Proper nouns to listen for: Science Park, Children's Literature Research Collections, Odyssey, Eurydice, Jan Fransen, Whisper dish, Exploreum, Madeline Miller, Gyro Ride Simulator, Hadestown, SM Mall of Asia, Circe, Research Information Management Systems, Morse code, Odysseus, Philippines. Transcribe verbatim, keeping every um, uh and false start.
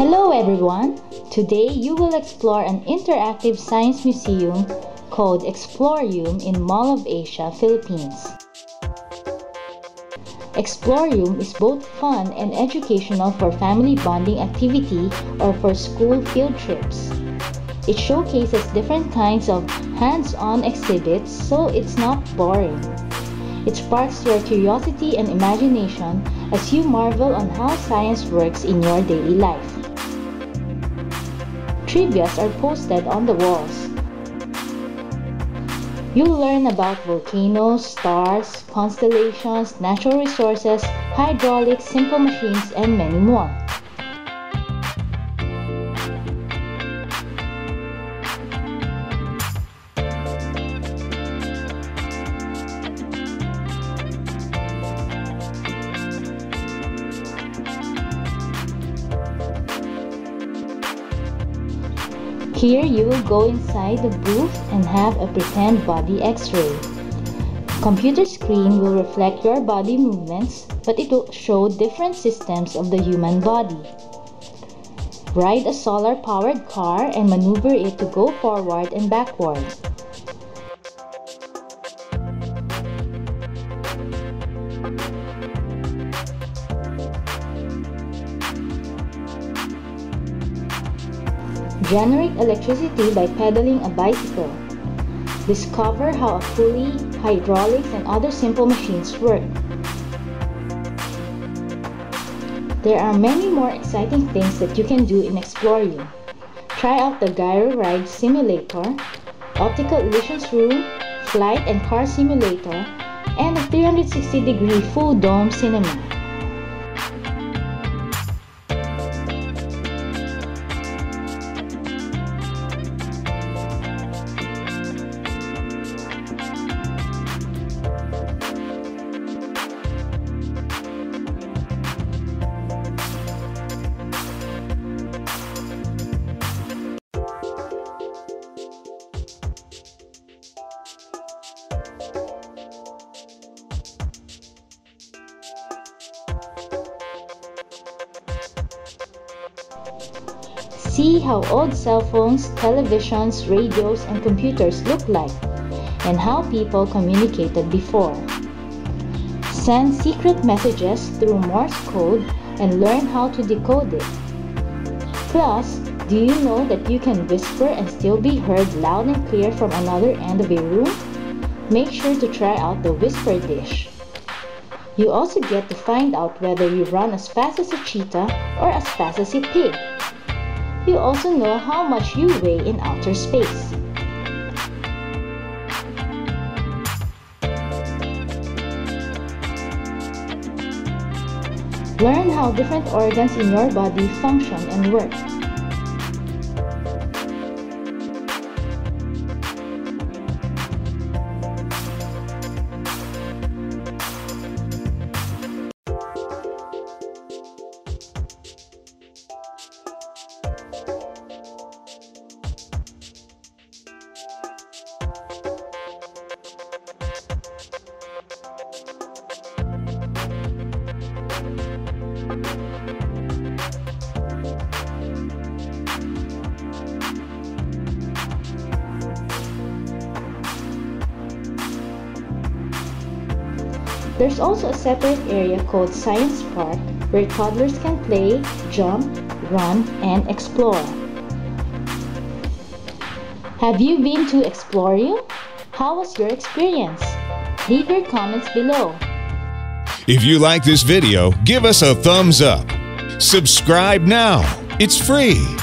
Hello everyone! Today you will explore an interactive science museum called Exploreum in Mall of Asia, Philippines. Exploreum is both fun and educational for family bonding activity or for school field trips. It showcases different kinds of hands-on exhibits, so it's not boring. It sparks your curiosity and imagination as you marvel on how science works in your daily life. Trivias are posted on the walls. You'll learn about volcanoes, stars, constellations, natural resources, hydraulics, simple machines, and many more. Here you will go inside the booth and have a pretend body x-ray. Computer screen will reflect your body movements, but it will show different systems of the human body. Ride a solar-powered car and maneuver it to go forward and backward. Generate electricity by pedaling a bicycle. Discover how a pulley, hydraulics, and other simple machines work. There are many more exciting things that you can do in Exploreum. Try out the Gyro Ride Simulator, Optical Illusions Room, Flight and Car Simulator, and a three hundred sixty degree full dome cinema. See how old cell phones, televisions, radios, and computers look like, and how people communicated before. Send secret messages through Morse code and learn how to decode it. Plus, do you know that you can whisper and still be heard loud and clear from another end of a room? Make sure to try out the Whisper dish. You also get to find out whether you run as fast as a cheetah or as fast as a pig. You also know how much you weigh in outer space. Learn how different organs in your body function and work. There's also a separate area called Science Park where toddlers can play, jump, run, and explore. Have you been to Exploreum? How was your experience? Leave your comments below. If you like this video, give us a thumbs up. Subscribe now. It's free.